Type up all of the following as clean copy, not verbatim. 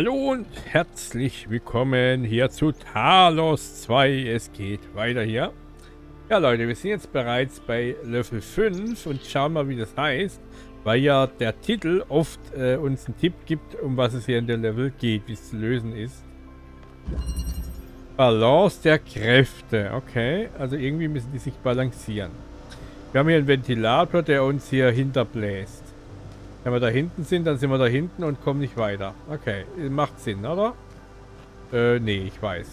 Hallo und herzlich willkommen hier zu Talos 2. Es geht weiter hier. Ja Leute, wir sind jetzt bereits bei Level 5 und schauen mal, wie das heißt, weil ja der Titel oft uns einen Tipp gibt, um was es hier in der Level geht, wie es zu lösen ist. Balance der Kräfte. Okay, also irgendwie müssen die sich balancieren. Wir haben hier einen Ventilator, der uns hier hinterbläst. Wenn wir da hinten sind, dann sind wir da hinten und kommen nicht weiter. Okay, macht Sinn, oder? Nee, ich weiß.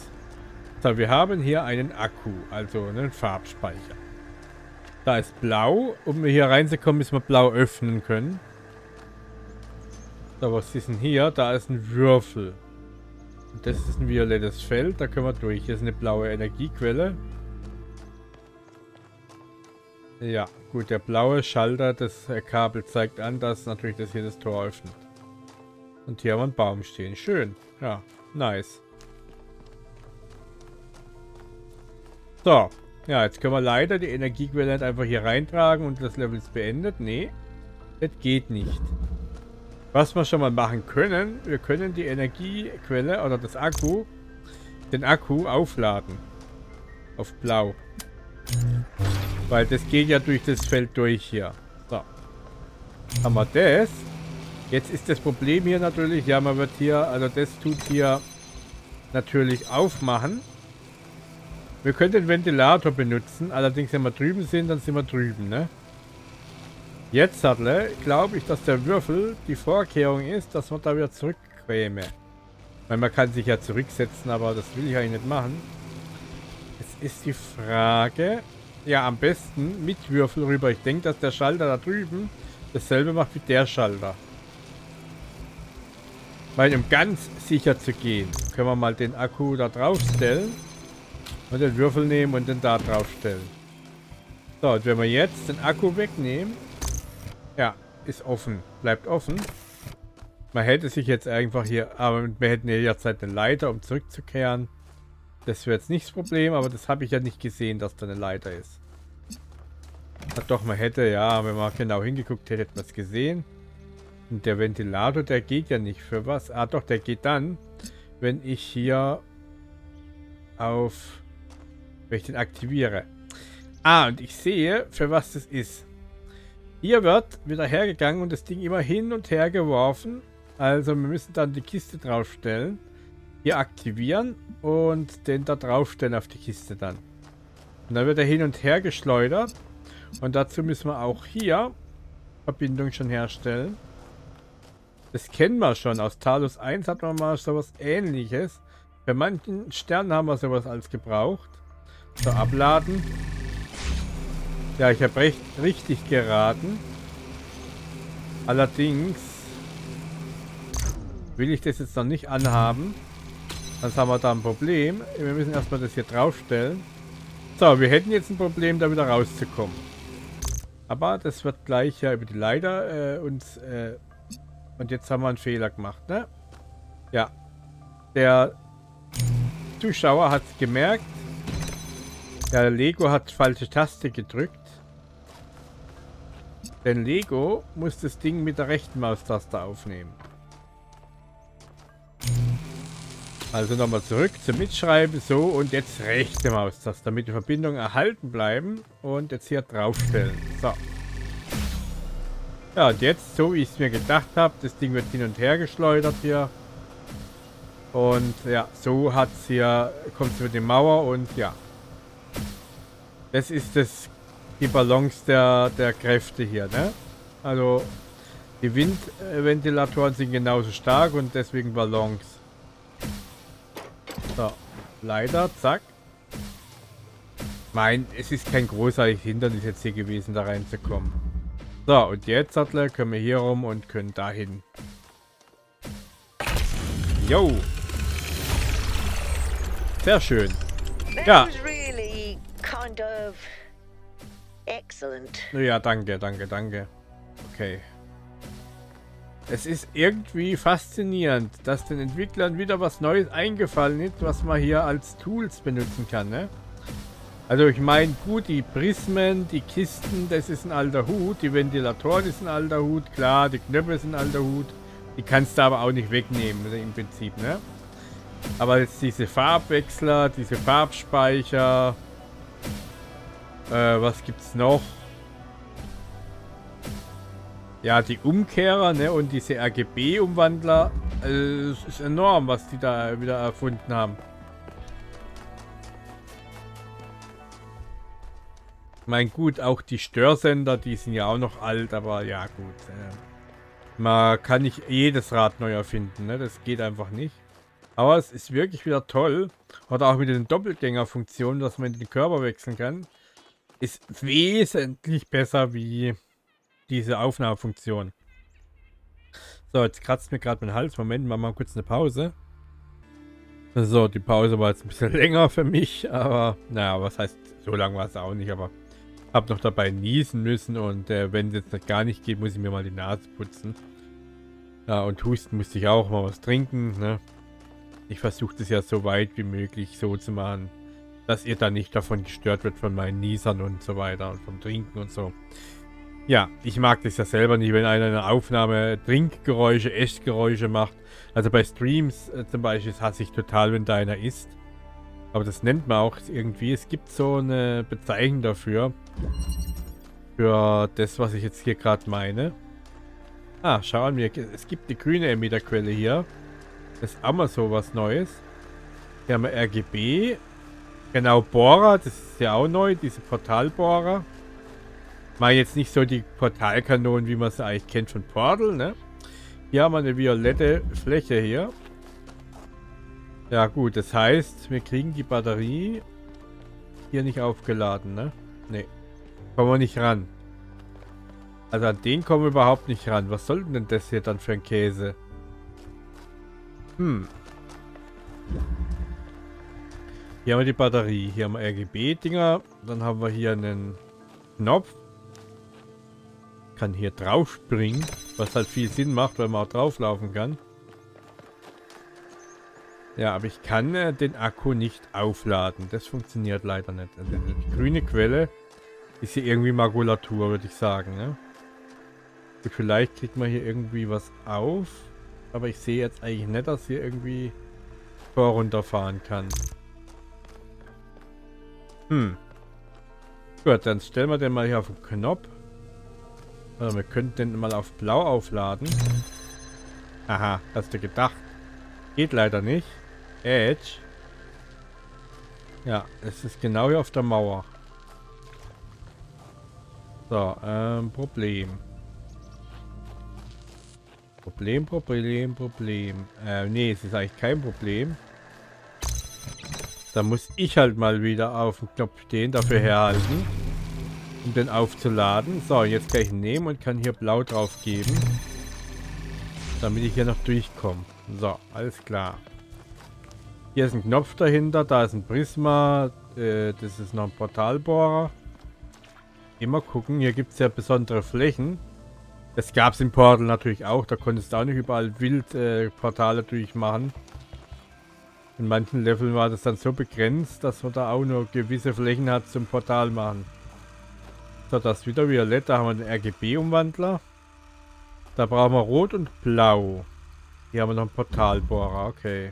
So, wir haben hier einen Akku, also einen Farbspeicher. Da ist blau. Um hier reinzukommen, müssen wir blau öffnen können. So, was ist denn hier? Da ist ein Würfel. Und das ist ein violettes Feld, da können wir durch. Hier ist eine blaue Energiequelle. Ja, gut, der blaue Schalter, das Kabel zeigt an, dass natürlich das hier das Tor öffnet. Und hier haben wir einen Baum stehen. Schön. Ja, nice. So. Ja, jetzt können wir leider die Energiequelle nicht einfach hier reintragen und das Level ist beendet. Nee, das geht nicht. Was wir schon mal machen können, wir können die Energiequelle oder das Akku, den Akku aufladen. Auf blau. Weil das geht ja durch das Feld durch hier. So. Haben wir das. Jetzt ist das Problem hier natürlich, ja, man wird hier, also das tut hier natürlich aufmachen. Wir können den Ventilator benutzen, allerdings wenn wir drüben sind, dann sind wir drüben, ne? Jetzt, Sattle, glaube ich, dass der Würfel die Vorkehrung ist, dass man da wieder zurückkäme. Weil man kann sich ja zurücksetzen, aber das will ich ja nicht machen. Es ist die Frage... Ja, am besten mit Würfel rüber. Ich denke, dass der Schalter da drüben dasselbe macht wie der Schalter. Weil um ganz sicher zu gehen, können wir mal den Akku da drauf stellen und den Würfel nehmen und den da drauf stellen. So, und wenn wir jetzt den Akku wegnehmen, ja, ist offen, bleibt offen. Man hätte sich jetzt einfach hier, aber wir hätten ja jederzeit eine Leiter, um zurückzukehren. Das wäre jetzt nicht das Problem, aber das habe ich ja nicht gesehen, dass da eine Leiter ist. Ach doch, man hätte, ja, wenn man genau hingeguckt hätte, hätte man es gesehen. Und der Ventilator, der geht ja nicht. Für was? Ah doch, der geht dann, wenn ich hier auf... Wenn ich den aktiviere. Ah, und ich sehe, für was das ist. Hier wird wieder hergegangen und das Ding immer hin und her geworfen. Also wir müssen dann die Kiste draufstellen. Hier aktivieren und den da draufstellen auf die Kiste dann. Und dann wird er hin und her geschleudert. Und dazu müssen wir auch hier Verbindung schon herstellen. Das kennen wir schon. Aus Talos 1 hat man mal sowas Ähnliches. Bei manchen Sternen haben wir sowas als gebraucht. So, abladen. Ja, ich habe recht richtig geraten. Allerdings will ich das jetzt noch nicht anhaben. Sonst haben wir da ein Problem. Wir müssen erstmal das hier draufstellen. So, wir hätten jetzt ein Problem, da wieder rauszukommen. Aber das wird gleich ja über die Leiter uns... und jetzt haben wir einen Fehler gemacht, ne? Ja. Der Zuschauer hat es gemerkt. Der Lego hat falsche Taste gedrückt. Denn Lego muss das Ding mit der rechten Maustaste aufnehmen. Also nochmal zurück zum Mitschreiben, so, und jetzt rechte Maustaste, damit die Verbindungen erhalten bleiben und jetzt hier draufstellen. So. Ja, und jetzt, so wie ich es mir gedacht habe, das Ding wird hin und her geschleudert hier. Und ja, so hat es hier, kommt es über die Mauer und ja. Das ist das, die Balance der Kräfte hier, ne? Also, die Windventilatoren sind genauso stark und deswegen Balance. So, Leiter, zack. Mein, es ist kein großartiges Hindernis jetzt hier gewesen, da reinzukommen. So, und jetzt, Sattler, können wir hier rum und können dahin. Jo. Sehr schön. Ja. Ja, danke, danke, danke. Okay. Es ist irgendwie faszinierend, dass den Entwicklern wieder was Neues eingefallen ist, was man hier als Tools benutzen kann, ne? Also ich meine, gut, die Prismen, die Kisten, das ist ein alter Hut, die Ventilatoren ist ein alter Hut, klar, die Knöpfe sind ein alter Hut, Die kannst du aber auch nicht wegnehmen, im Prinzip, ne? Aber jetzt diese Farbwechsler, diese Farbspeicher. Was gibt's noch? Ja, die Umkehrer, ne? Und diese RGB-Umwandler. Also, es ist enorm, was die da wieder erfunden haben. Mein gut, auch die Störsender, die sind ja auch noch alt, aber ja gut. Man kann nicht jedes Rad neu erfinden, ne? Das geht einfach nicht. Aber es ist wirklich wieder toll. Oder auch mit den Doppelgängerfunktionen, dass man den Körper wechseln kann. Ist wesentlich besser wie diese Aufnahmefunktion. So, jetzt kratzt mir gerade mein Hals. Moment, machen wir mal kurz eine Pause. So, die Pause war jetzt ein bisschen länger für mich, aber naja, was heißt, so lang war es auch nicht, aber habe noch dabei niesen müssen und wenn es jetzt noch gar nicht geht, muss ich mir mal die Nase putzen. Ja, und husten musste ich auch mal was trinken, ne? Ich versuche das ja so weit wie möglich so zu machen, dass ihr da nicht davon gestört wird von meinen Niesern und so weiter und vom Trinken und so. Ja, ich mag das ja selber nicht, wenn einer in der Aufnahme Trinkgeräusche, Essgeräusche macht. Also bei Streams zum Beispiel hasse ich total, wenn da einer isst. Aber das nennt man auch irgendwie. Es gibt so eine Bezeichnung dafür. Für das, was ich jetzt hier gerade meine. Ah, schau an mir. Es gibt die grüne Emitterquelle hier. Das ist auch mal so was Neues. Hier haben wir RGB. Genau, Bohrer. Das ist ja auch neu. Diese Portalbohrer. Mal jetzt nicht so die Portalkanonen, wie man sie eigentlich kennt von Portal, ne? Hier haben wir eine violette Fläche hier. Ja gut, das heißt, wir kriegen die Batterie hier nicht aufgeladen, ne? Ne, kommen wir nicht ran. Also an den kommen wir überhaupt nicht ran. Was soll denn das hier dann für ein Käse? Hm. Hier haben wir die Batterie, hier haben wir RGB-Dinger, dann haben wir hier einen Knopf. Kann hier drauf springen, was halt viel Sinn macht, weil man auch drauf laufen kann. Ja, aber ich kann den Akku nicht aufladen. Das funktioniert leider nicht. Also die grüne Quelle ist hier irgendwie Makulatur, würde ich sagen. Ne? Und vielleicht kriegt man hier irgendwie was auf. Aber ich sehe jetzt eigentlich nicht, dass hier irgendwie Tor runterfahren kann. Hm. Gut, dann stellen wir den mal hier auf den Knopf. Also wir könnten den mal auf blau aufladen. Aha, hast du gedacht. Geht leider nicht. Edge. Ja, es ist genau hier auf der Mauer. So, Problem. Problem. Nee, es ist eigentlich kein Problem. Da muss ich halt mal wieder auf dem Knopf stehen, dafür herhalten. Um den aufzuladen. So, jetzt kann ich ihn nehmen und kann hier blau drauf geben. Damit ich hier noch durchkomme. So, alles klar. Hier ist ein Knopf dahinter, da ist ein Prisma. Das ist noch ein Portalbohrer. Immer gucken, hier gibt es ja besondere Flächen. Das gab es im Portal natürlich auch. Da konntest du auch nicht überall wild Portale durchmachen. In manchen Leveln war das dann so begrenzt, dass man da auch nur gewisse Flächen hat zum Portal machen. So, das ist wieder violett. Da haben wir den RGB-Umwandler. Da brauchen wir rot und blau. Hier haben wir noch einen Portalbohrer, okay.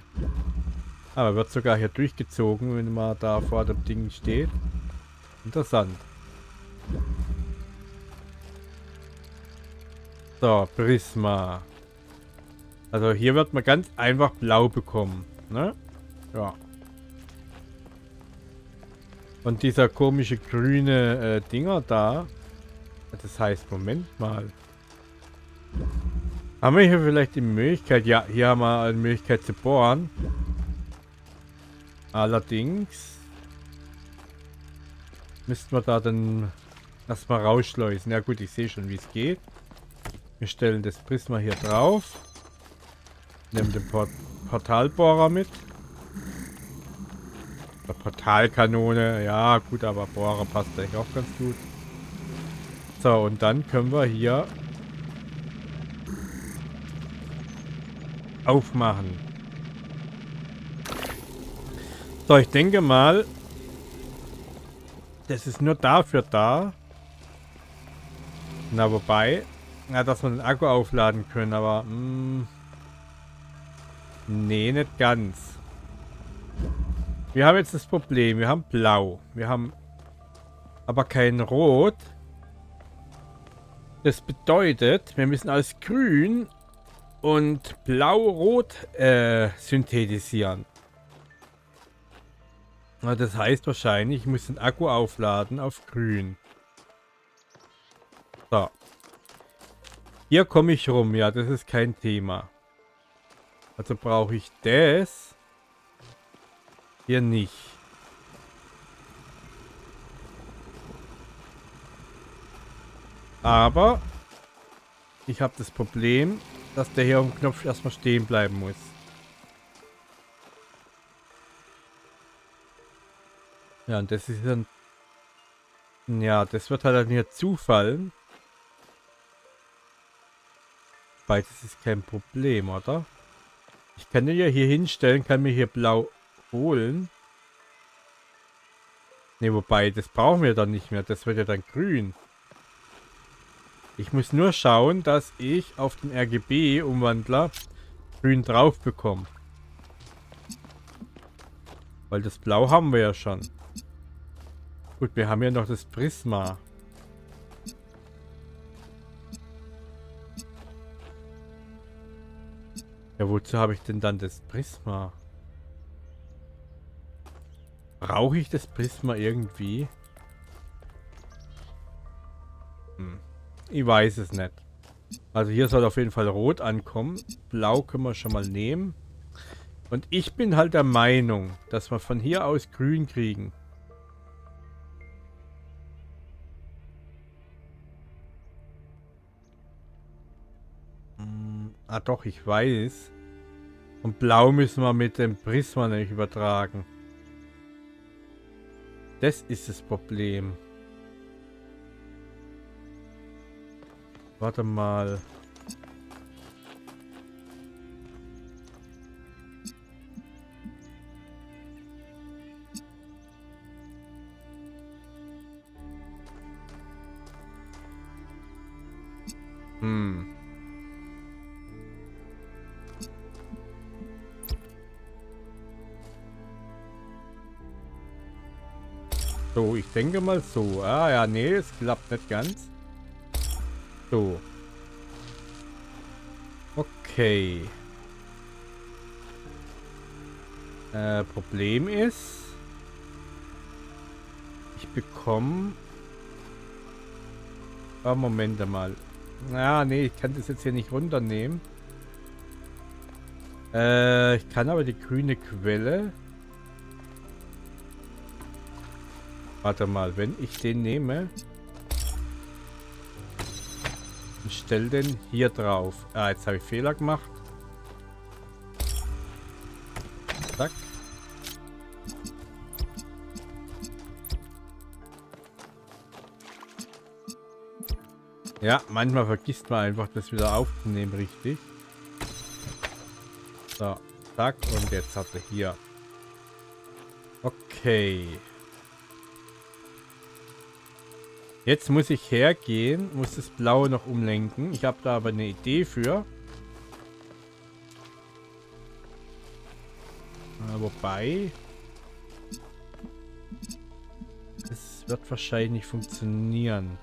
Aber wird sogar hier durchgezogen, wenn man da vor dem Ding steht. Interessant. So, Prisma. Also hier wird man ganz einfach blau bekommen, ne? Ja. Und dieser komische grüne Dinger da. Das heißt, Moment mal. Haben wir hier vielleicht die Möglichkeit? Ja, hier haben wir eine Möglichkeit zu bohren. Allerdings müssten wir da dann erstmal rausschleusen. Ja gut, ich sehe schon, wie es geht. Wir stellen das Prisma hier drauf. Nehmen den Portalbohrer mit. Oder Portalkanone. Ja gut, aber Bohrer passt eigentlich auch ganz gut. So, und dann können wir hier aufmachen. So, ich denke mal, das ist nur dafür da. Na, wobei, na, dass wir den Akku aufladen können, aber Nee, nicht ganz. Wir haben jetzt das Problem. Wir haben Blau. Wir haben aber kein Rot. Das bedeutet, wir müssen als Grün und Blau-Rot synthetisieren. Das heißt wahrscheinlich, ich muss den Akku aufladen auf Grün. So. Hier komme ich rum. Ja, das ist kein Thema. Also brauche ich das hier nicht. Aber ich habe das Problem, dass der hier auf dem Knopf erstmal stehen bleiben muss. Ja, und das ist dann... Ja, das wird halt mir zufallen. Beides ist kein Problem, oder? Ich kann den ja hier hinstellen, kann mir hier blau holen. Ne, wobei, das brauchen wir dann nicht mehr. Das wird ja dann grün. Ich muss nur schauen, dass ich auf dem RGB-Umwandler grün drauf bekomme. Weil das Blau haben wir ja schon. Gut, wir haben ja noch das Prisma. Ja, wozu habe ich denn dann das Prisma? Brauche ich das Prisma irgendwie? Hm. Ich weiß es nicht. Also hier soll auf jeden Fall Rot ankommen. Blau können wir schon mal nehmen. Und ich bin halt der Meinung, dass wir von hier aus Grün kriegen. Ah doch, ich weiß. Und Blau müssen wir mit dem Prisma nämlich übertragen. Das ist das Problem. Warte mal. Hm. So, ich denke mal so. Ah ja, nee, es klappt nicht ganz. So. Okay. Problem ist, ich bekomme... Ah, Moment mal. Ah, nee, ich kann das jetzt hier nicht runternehmen. Ich kann aber die grüne Quelle... Warte mal, wenn ich den nehme und stelle den hier drauf. Ah, jetzt habe ich Fehler gemacht. Zack. Ja, manchmal vergisst man einfach, das wieder aufzunehmen, richtig. So, zack, und jetzt hat er hier. Okay. Jetzt muss ich hergehen, muss das Blaue noch umlenken. Ich habe da aber eine Idee für. Wobei... Es wird wahrscheinlich nicht funktionieren.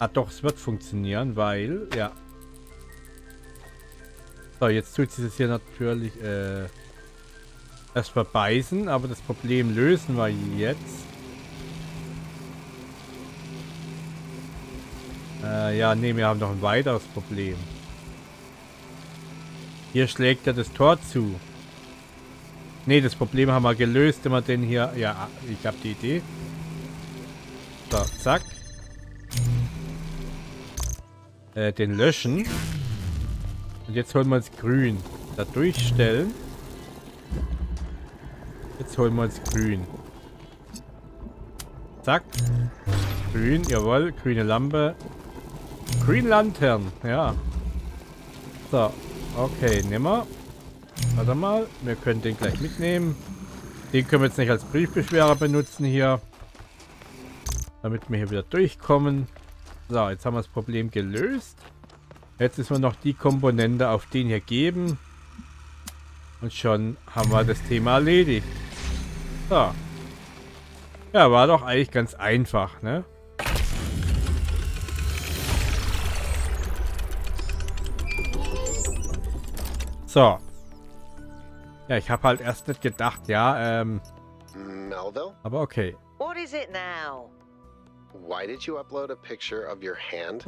Ah doch, es wird funktionieren, weil... Ja. So, jetzt tut sie das hier natürlich... Das verbeißen, aber das Problem lösen wir jetzt. Ja, nee, wir haben noch ein weiteres Problem. Hier schlägt er das Tor zu. Nee, das Problem haben wir gelöst, wenn wir den hier... Ja, ich habe die Idee. So, zack. Den löschen. Und jetzt holen wir uns grün. Da durchstellen. Jetzt holen wir uns grün. Zack. Grün, jawohl. Grüne Lampe. Green Lantern, ja. So, okay, nehmen wir. Warte mal, wir können den gleich mitnehmen. Den können wir jetzt nicht als Briefbeschwerer benutzen hier. Damit wir hier wieder durchkommen. So, jetzt haben wir das Problem gelöst. Jetzt müssen wir noch die Komponente auf den hier geben. Und schon haben wir das Thema erledigt. So. Ja, war doch eigentlich ganz einfach, ne? So. Ja, ich habe halt erst nicht gedacht, ja, aber okay. What is it now? Why did you upload a picture of your hand?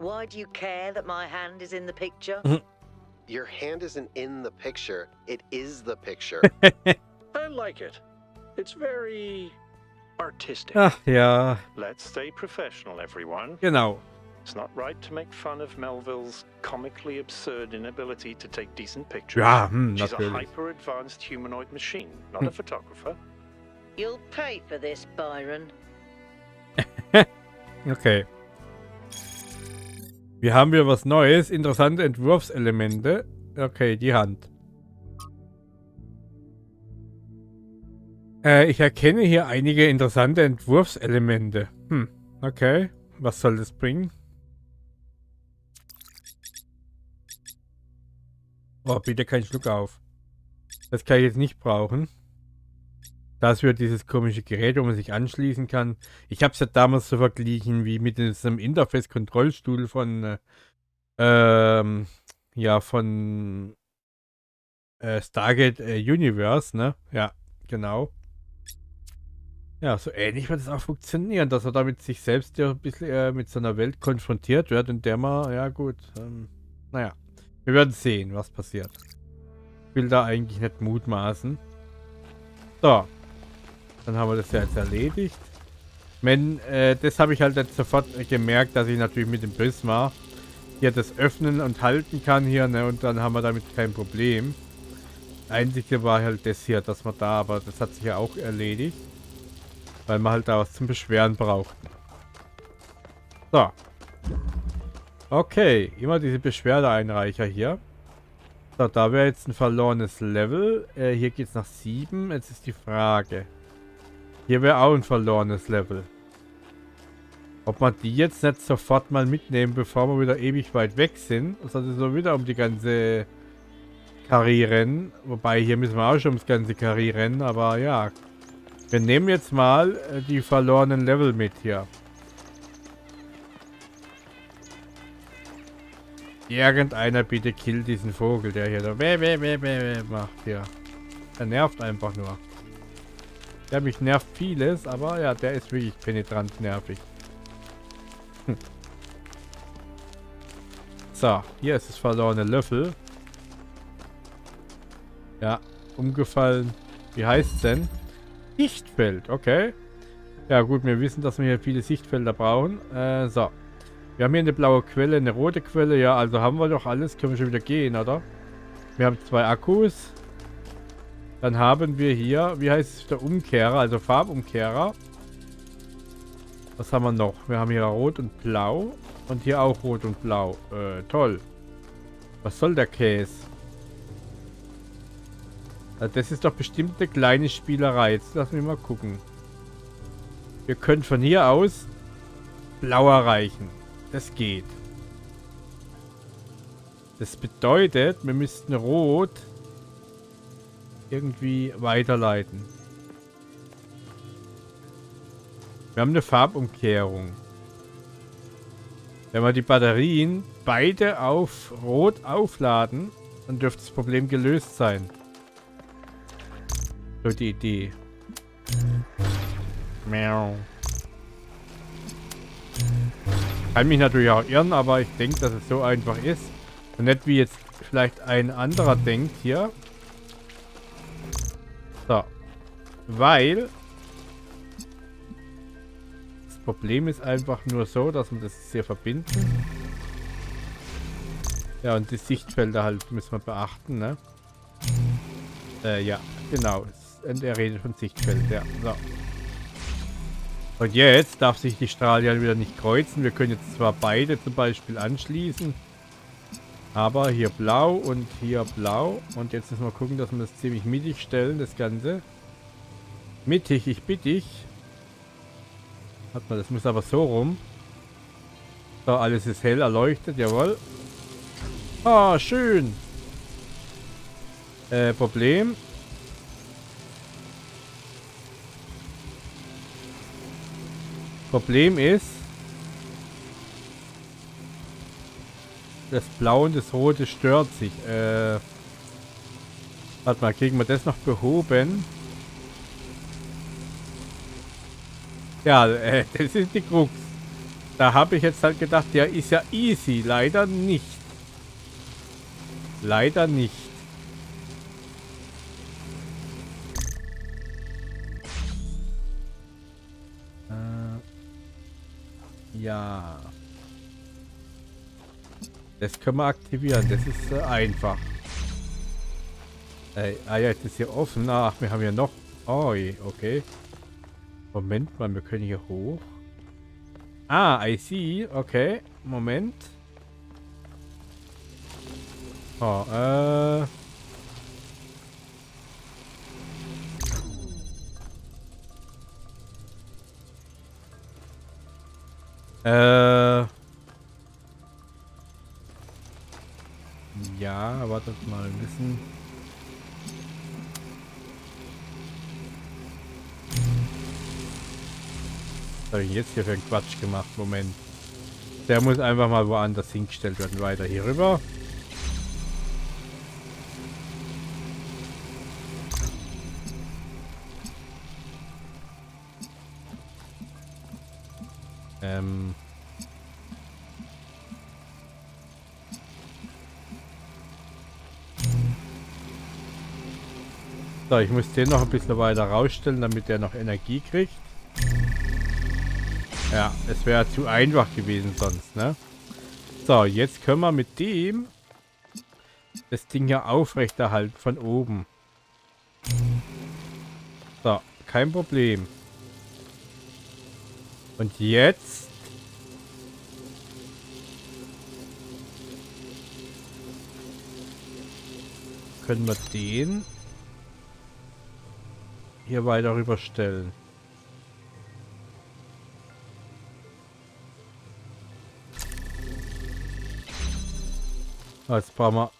Why do you care that my hand is in the picture? Your hand isn't in the picture. It is the picture. I like it. It's very artistic. Ach ja. Let's stay professional, everyone. Genau. It's not right to make fun of Melville's comically absurd inability to take decent pictures. Ja, she's natürlich. A hyper advanced humanoid machine, not a photographer. You'll pay for this, Byron. Okay. Wir haben hier was Neues, interessante Entwurfselemente. Okay, die Hand. Ich erkenne hier einige interessante Entwurfselemente. Okay. Was soll das bringen? Oh, bitte keinen Schluck auf. Das kann ich jetzt nicht brauchen. Das wird dieses komische Gerät, wo man sich anschließen kann. Ich habe es ja damals so verglichen wie mit diesem Interface-Kontrollstuhl von ja, von Stargate Universe, ne? Ja, genau. Ja, so ähnlich wird es auch funktionieren, dass er damit sich selbst ja ein bisschen mit so einer Welt konfrontiert wird, in der man, ja gut, naja, wir werden sehen, was passiert. Ich will da eigentlich nicht mutmaßen. So. Dann haben wir das ja jetzt erledigt. Wenn, das habe ich halt jetzt sofort gemerkt, dass ich natürlich mit dem Prisma hier das öffnen und halten kann hier, ne, und dann haben wir damit kein Problem. Das Einzige war halt das hier, dass man da, aber das hat sich ja auch erledigt, weil man halt da was zum Beschweren braucht. So. Okay, immer diese Beschwerdeeinreicher hier. So, da wäre jetzt ein verlorenes Level. Hier geht es nach 7. Jetzt ist die Frage. Hier wäre auch ein verlorenes Level. Ob man die jetzt nicht sofort mal mitnehmen, bevor wir wieder ewig weit weg sind. Das ist so wieder um die ganze Karrieren. Wobei, hier müssen wir auch schon ums ganze Karrieren. Aber ja. Wir nehmen jetzt mal die verlorenen Level mit hier. Irgendeiner bitte kill diesen Vogel, der hier so weh macht hier. Er nervt einfach nur. Ja, mich nervt vieles, aber ja, der ist wirklich penetrant nervig. So, hier ist das verlorene Löffel. Ja, umgefallen. Wie heißt's denn? Sichtfeld, okay. Ja gut, wir wissen, dass wir hier viele Sichtfelder brauchen. So. Wir haben hier eine blaue Quelle, eine rote Quelle. Ja, also haben wir doch alles. Können wir schon wieder gehen, oder? Wir haben 2 Akkus. Dann haben wir hier, wie heißt es, der Umkehrer, also Farbumkehrer. Was haben wir noch? Wir haben hier rot und blau. Und hier auch rot und blau. Toll. Was soll der Käse? Das ist doch bestimmt eine kleine Spielerei. Jetzt lassen wir mal gucken. Wir können von hier aus blau erreichen. Das geht. Das bedeutet, wir müssten rot irgendwie weiterleiten. Wir haben eine Farbumkehrung. Wenn wir die Batterien beide auf rot aufladen, dann dürfte das Problem gelöst sein. So die Idee. Miau. Kann mich natürlich auch irren, aber ich denke, dass es so einfach ist. Und nicht wie jetzt vielleicht ein anderer denkt hier. So. Weil das Problem ist einfach nur so, dass wir das hier verbinden. Ja, und die Sichtfelder halt müssen wir beachten, ne? Ja, genau. Und er redet von Sichtfeld, ja. So. Und jetzt darf sich die Strahlen wieder nicht kreuzen. Wir können jetzt zwar beide zum Beispiel anschließen, aber hier blau und hier blau. Und jetzt müssen wir gucken, dass wir das ziemlich mittig stellen, das Ganze. Mittig, ich bitte dich. Warte mal, das muss aber so rum. So, alles ist hell erleuchtet, jawohl. Ah, schön. Problem. Problem ist, das Blau und das Rote stört sich. Warte mal, kriegen wir das noch behoben? Ja, das ist die Krux. Da habe ich jetzt halt gedacht, der ist ja easy. Leider nicht. Leider nicht. Ja. Das können wir aktivieren. Das ist einfach. Ja, jetzt ist hier offen. Ach, wir haben hier noch... Oh, okay. Moment mal, wir können hier hoch. Ah, I see. Okay, Moment. Oh, ja, wartet mal ein bisschen. Was habe ich jetzt hier für einen Quatsch gemacht? Moment. Der muss einfach mal woanders hingestellt werden. Weiter hier rüber. So, ich muss den noch ein bisschen weiter rausstellen, damit der noch Energie kriegt. Ja, es wäre zu einfach gewesen sonst, ne? So, jetzt können wir mit dem das Ding hier aufrechterhalten von oben. So, kein Problem. Und jetzt? Können wir den hier weiter rüberstellen. Jetzt brauchen wir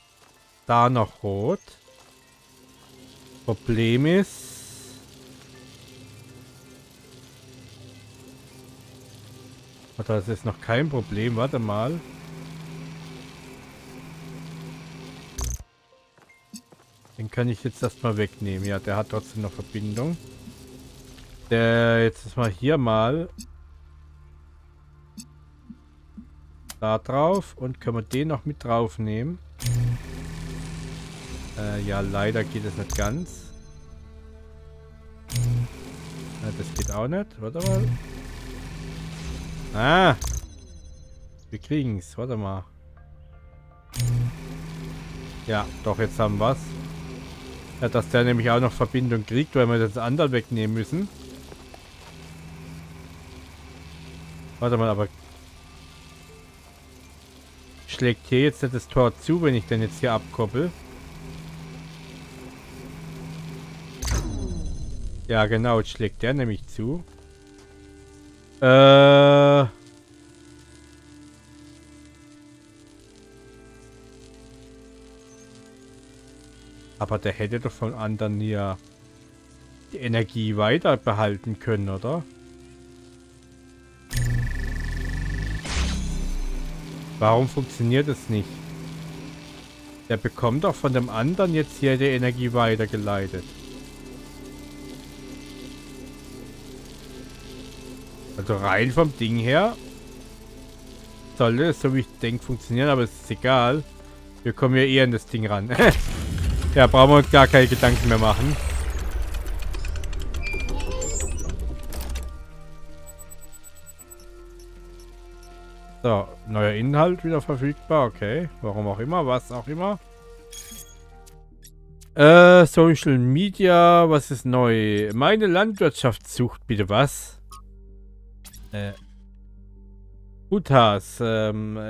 da noch rot. Problem ist... Das ist noch kein Problem. Warte mal. Den kann ich jetzt erstmal wegnehmen. Ja, der hat trotzdem noch Verbindung. Der jetzt ist mal hier mal. Da drauf. Und können wir den noch mit drauf nehmen? Ja, leider geht es nicht ganz. Ja, das geht auch nicht. Warte mal. Ah! Wir kriegen's. Warte mal. Ja, doch, jetzt haben wir's. Ja, dass der nämlich auch noch Verbindung kriegt, weil wir das andere wegnehmen müssen. Warte mal, aber... Schlägt hier jetzt das Tor zu, wenn ich denn jetzt hier abkoppel? Ja, genau, jetzt schlägt der nämlich zu. Aber der hätte doch von anderen hier die Energie weiter behalten können, oder? Warum funktioniert es nicht? Der bekommt doch von dem anderen jetzt hier die Energie weitergeleitet. Also rein vom Ding her sollte es, so wie ich denke, funktionieren, aber es ist egal. Wir kommen ja eher in das Ding ran. Ja, brauchen wir uns gar keine Gedanken mehr machen. So, neuer Inhalt wieder verfügbar, okay. Warum auch immer, was auch immer. Social Media, was ist neu? Meine Landwirtschaft sucht bitte was. Utas,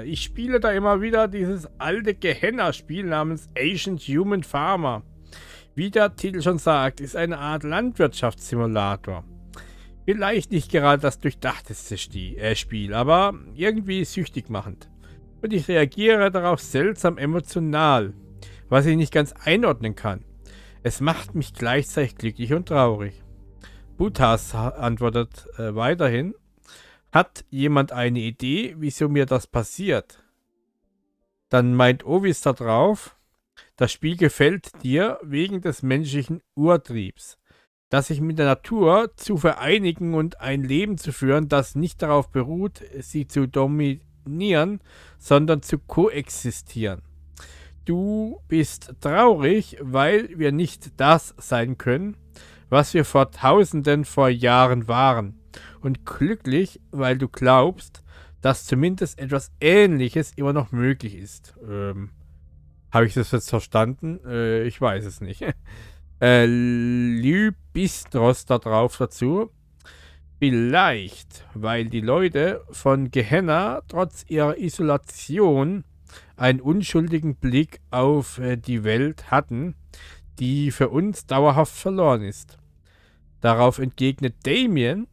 ich spiele da immer wieder dieses alte Gehenna-Spiel namens Asian Human Farmer. Wie der Titel schon sagt, ist eine Art Landwirtschaftssimulator. Vielleicht nicht gerade das durchdachteste Spiel, aber irgendwie süchtig machend. Und ich reagiere darauf seltsam emotional, was ich nicht ganz einordnen kann. Es macht mich gleichzeitig glücklich und traurig. Butas antwortet weiterhin, hat jemand eine Idee, wieso mir das passiert? Dann meint Ovis da drauf, das Spiel gefällt dir wegen des menschlichen Urtriebs, dass sich mit der Natur zu vereinigen und ein Leben zu führen, das nicht darauf beruht, sie zu dominieren, sondern zu koexistieren. Du bist traurig, weil wir nicht das sein können, was wir vor Tausenden vor Jahren waren, und glücklich, weil du glaubst, dass zumindest etwas Ähnliches immer noch möglich ist. Habe ich das jetzt verstanden? Ich weiß es nicht. Lybistros dazu. Vielleicht, weil die Leute von Gehenna trotz ihrer Isolation einen unschuldigen Blick auf die Welt hatten, die für uns dauerhaft verloren ist. Darauf entgegnet Damien,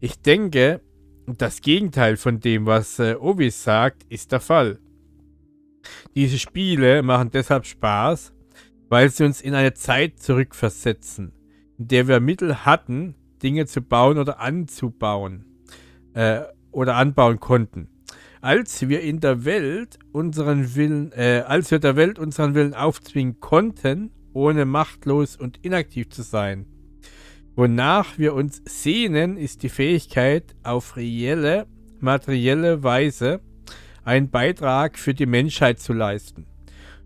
ich denke, das Gegenteil von dem, was Ovis sagt, ist der Fall. Diese Spiele machen deshalb Spaß, weil sie uns in eine Zeit zurückversetzen, in der wir Mittel hatten, Dinge zu bauen oder anbauen konnten. Als wir der Welt unseren Willen aufzwingen konnten, ohne machtlos und inaktiv zu sein. Wonach wir uns sehnen, ist die Fähigkeit, auf reelle, materielle Weise einen Beitrag für die Menschheit zu leisten.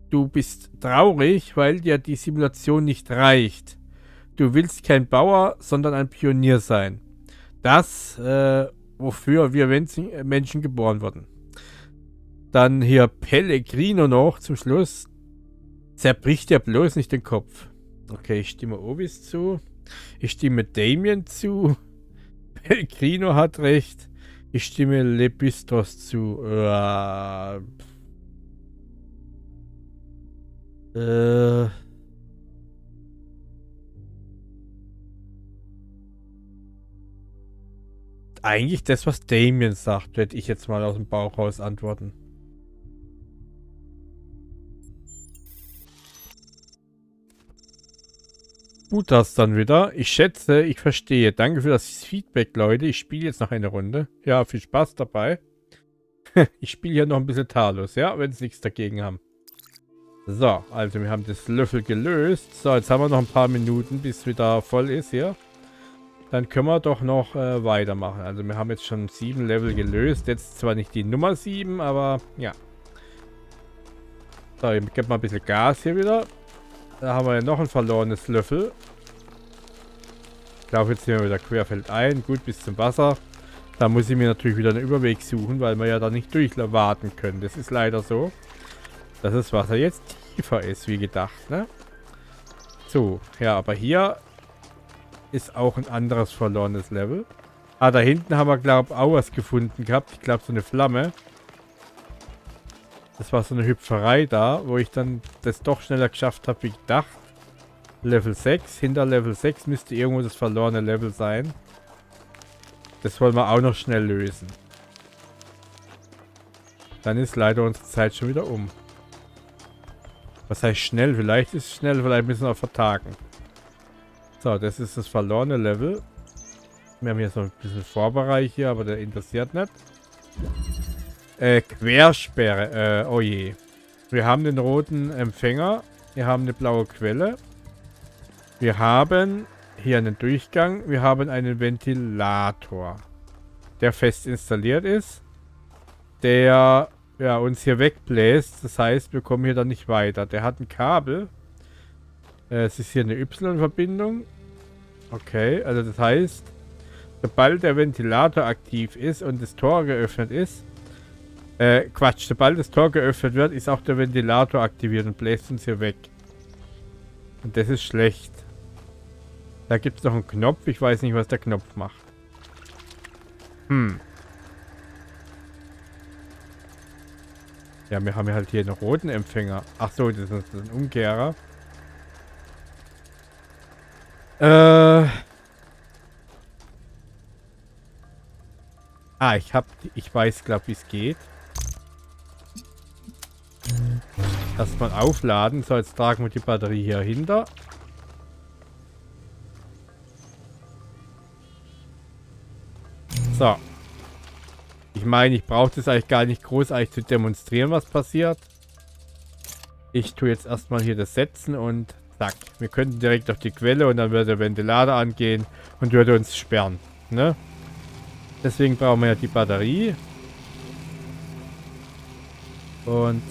Du bist traurig, weil dir die Simulation nicht reicht. Du willst kein Bauer, sondern ein Pionier sein. Das, wofür wir Menschen geboren wurden. Dann hier Pellegrino noch zum Schluss. Zerbricht dir bloß nicht den Kopf. Okay, ich stimme Ovis zu. Ich stimme Damien zu. Pellegrino hat recht. Ich stimme Lebistros zu. Eigentlich das, was Damien sagt, werde ich jetzt mal aus dem Bauch raus antworten. Gut, das dann wieder. Ich schätze, ich verstehe. Danke für das Feedback, Leute. Ich spiele jetzt noch eine Runde. Ja, viel Spaß dabei. Ich spiele hier noch ein bisschen Talos, ja, wenn es nichts dagegen haben. So, also wir haben das Löffel gelöst. So, jetzt haben wir noch ein paar Minuten, bis es wieder voll ist hier. Dann können wir doch noch weitermachen. Also wir haben jetzt schon 7 Level gelöst. Jetzt zwar nicht die Nummer 7, aber ja. So, ich gebe mal ein bisschen Gas hier wieder. Da haben wir ja noch ein verlorenes Löffel. Ich glaube, jetzt sind wir wieder querfeldein. Gut, bis zum Wasser. Da muss ich mir natürlich wieder einen Überweg suchen, weil wir ja da nicht durchwarten können. Das ist leider so, dass das Wasser jetzt tiefer ist, wie gedacht, ne? So, ja, aber hier ist auch ein anderes verlorenes Level. Ah, da hinten haben wir, glaube ich, auch was gefunden gehabt. Ich glaube, so eine Flamme. Das war so eine Hüpferei da, wo ich dann das doch schneller geschafft habe, wie gedacht. Level 6. Hinter Level 6 müsste irgendwo das verlorene Level sein. Das wollen wir auch noch schnell lösen. Dann ist leider unsere Zeit schon wieder um. Was heißt schnell? Vielleicht ist es schnell, vielleicht müssen wir auch vertagen. So, das ist das verlorene Level. Wir haben hier so ein bisschen Vorbereich hier, aber der interessiert nicht. Quersperre. Oh je. Wir haben den roten Empfänger. Wir haben eine blaue Quelle. Wir haben hier einen Durchgang. Wir haben einen Ventilator, der fest installiert ist. Der ja, uns hier wegbläst. Das heißt, wir kommen hier dann nicht weiter. Der hat ein Kabel. Es ist hier eine Y-Verbindung. Okay, also das heißt, sobald der Ventilator aktiv ist und das Tor geöffnet ist, sobald das Tor geöffnet wird, ist auch der Ventilator aktiviert und bläst uns hier weg. Und das ist schlecht. Da gibt es noch einen Knopf. Ich weiß nicht, was der Knopf macht. Hm. Ja, wir haben halt hier einen roten Empfänger. Ach so, das ist ein Umkehrer. Ah, ich weiß, glaube ich, wie es geht. Erstmal aufladen. So, jetzt tragen wir die Batterie hier hinter. So. Ich meine, ich brauche das eigentlich gar nicht großartig zu demonstrieren, was passiert. Ich tue jetzt erstmal hier das Setzen und zack. Wir könnten direkt auf die Quelle und dann würde der Ventilator angehen und würde uns sperren. Ne? Deswegen brauchen wir ja die Batterie. Und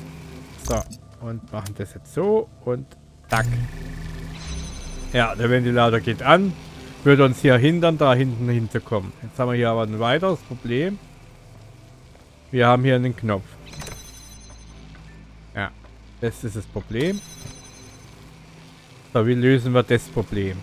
so. Und machen das jetzt so und zack. Ja, der Ventilator geht an. Würde uns hier hindern, da hinten hinzukommen. Jetzt haben wir hier aber ein weiteres Problem. Wir haben hier einen Knopf. Ja, das ist das Problem. So, wie lösen wir das Problem?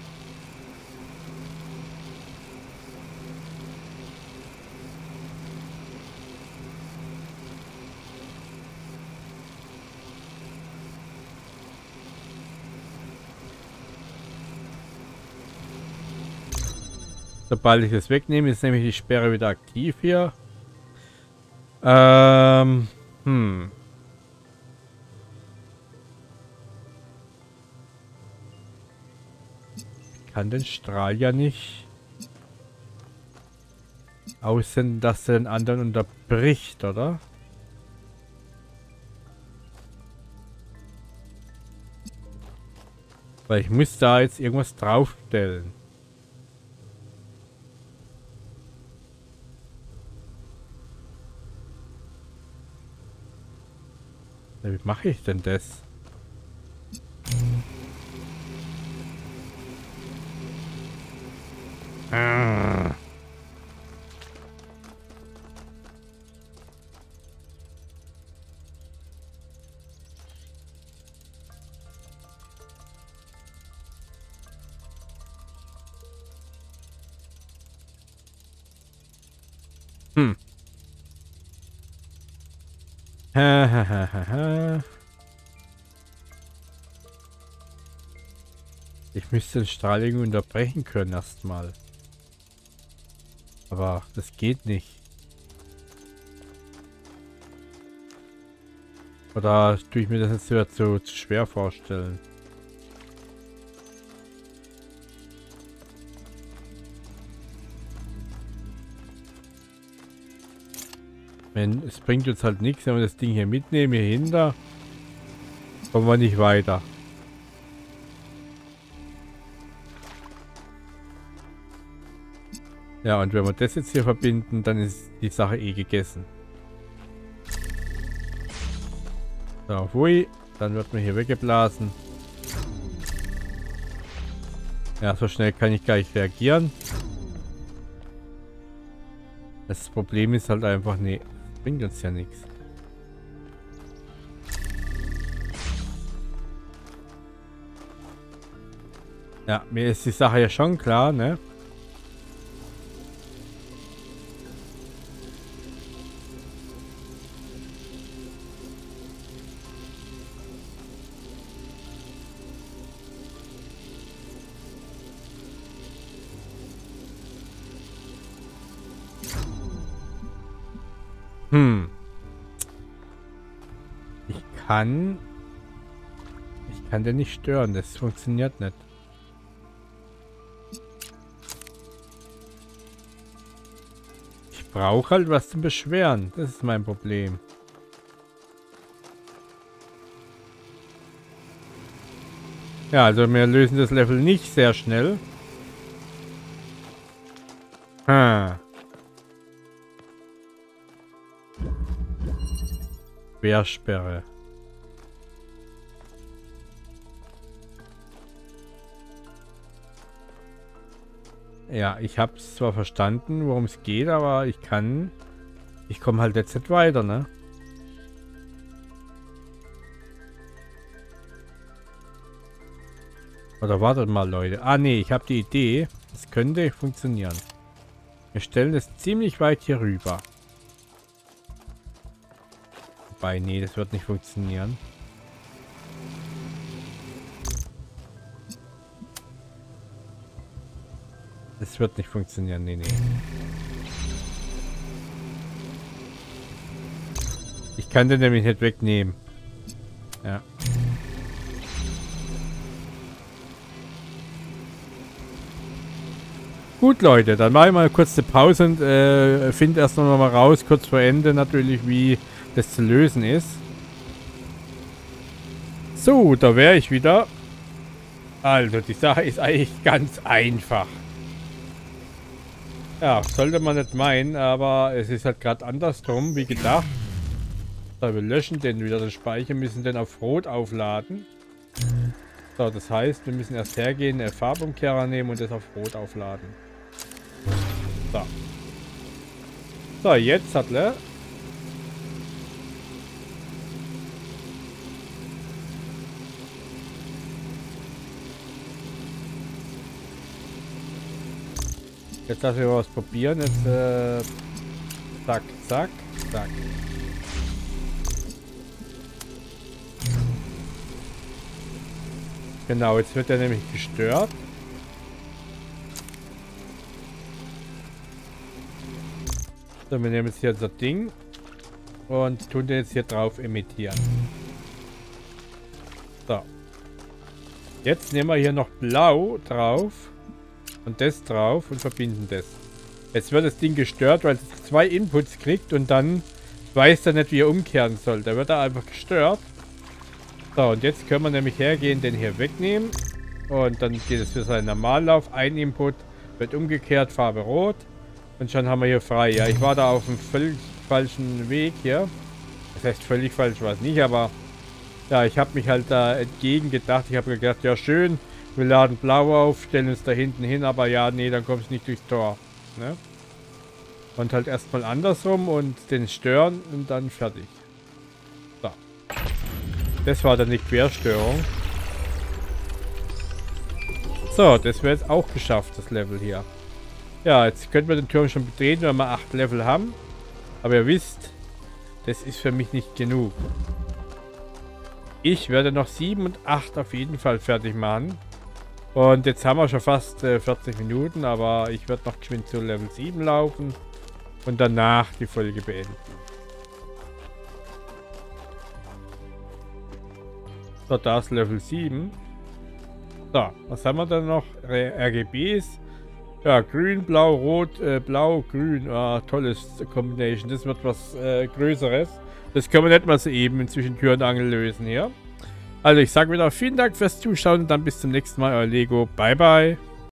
Sobald ich es wegnehme, ist nämlich die Sperre wieder aktiv hier. Ich kann den Strahl ja nicht aussenden, dass er den anderen unterbricht, oder? Weil ich muss da jetzt irgendwas draufstellen. Wie mache ich denn das? Ich müsste den Strahl irgendwie unterbrechen können erstmal. Aber das geht nicht. Oder tue ich mir das jetzt wieder zu schwer vorstellen? Es bringt uns halt nichts, wenn wir das Ding hier mitnehmen, hier hinter. Kommen wir nicht weiter. Ja, und wenn wir das jetzt hier verbinden, dann ist die Sache eh gegessen. So, hui. Dann wird man hier weggeblasen. Ja, so schnell kann ich gar nicht reagieren. Das Problem ist halt einfach, nee, bringt uns ja nichts. Ja, mir ist die Sache ja schon klar, ne? Ich kann den nicht stören, das funktioniert nicht. Ich brauche halt was zum Beschweren, das ist mein Problem. Ja, also wir lösen das Level nicht sehr schnell. Quersperre. Ja, ich habe es zwar verstanden, worum es geht, aber ich komme halt jetzt nicht weiter, ne? Oder wartet mal, Leute. Ah, nee, ich habe die Idee. Das könnte funktionieren. Wir stellen es ziemlich weit hier rüber. Wobei, nee, das wird nicht funktionieren. Das wird nicht funktionieren, nee, nee. Ich kann den nämlich nicht wegnehmen. Ja. Gut, Leute, dann mache ich mal kurz eine Pause und finde erst noch mal raus, kurz vor Ende natürlich, wie das zu lösen ist. So, da wäre ich wieder. Also, die Sache ist eigentlich ganz einfach. Ja, sollte man nicht meinen, aber es ist halt gerade andersrum, wie gedacht. So, wir löschen den wieder, den Speicher, müssen den auf Rot aufladen. So, das heißt, wir müssen erst hergehen, einen Farbumkehrer nehmen und das auf Rot aufladen. So. So, jetzt hat er. Jetzt lassen wir was probieren. Jetzt, zack, zack, zack. Genau, jetzt wird er nämlich gestört. So, wir nehmen jetzt hier unser Ding und tun den jetzt hier drauf emittieren. So. Jetzt nehmen wir hier noch blau drauf und das drauf und verbinden das. Jetzt wird das Ding gestört, weil es zwei Inputs kriegt und dann weiß er nicht, wie er umkehren soll. Da wird er einfach gestört. So, und jetzt können wir nämlich hergehen, den hier wegnehmen. Und dann geht es für seinen Normallauf. Ein Input wird umgekehrt, Farbe rot. Und schon haben wir hier frei. Ja, ich war da auf dem völlig falschen Weg hier. Das heißt völlig falsch, weiß nicht, aber... Ja, ich habe mich halt da entgegengedacht. Ich habe gedacht, ja schön, wir laden blau auf, stellen uns da hinten hin. Aber ja, nee, dann kommst du nicht durchs Tor. Ne? Und halt erstmal andersrum und den stören und dann fertig. Das war dann die Querstörung. So, das wäre jetzt auch geschafft, das Level hier. Ja, jetzt könnten wir den Turm schon betreten, wenn wir 8 Level haben. Aber ihr wisst, das ist für mich nicht genug. Ich werde noch 7 und 8 auf jeden Fall fertig machen. Und jetzt haben wir schon fast 40 Minuten, aber ich werde noch geschwind zu Level 7 laufen. Und danach die Folge beenden. So, da ist Level 7. So, was haben wir dann noch? RGBs. Ja, grün, blau, rot, blau, grün. Ah, tolles Combination. Das wird was Größeres. Das können wir nicht mal so eben zwischen Tür und Angel lösen hier. Also ich sage wieder vielen Dank fürs Zuschauen und dann bis zum nächsten Mal, euer Lego. Bye, bye.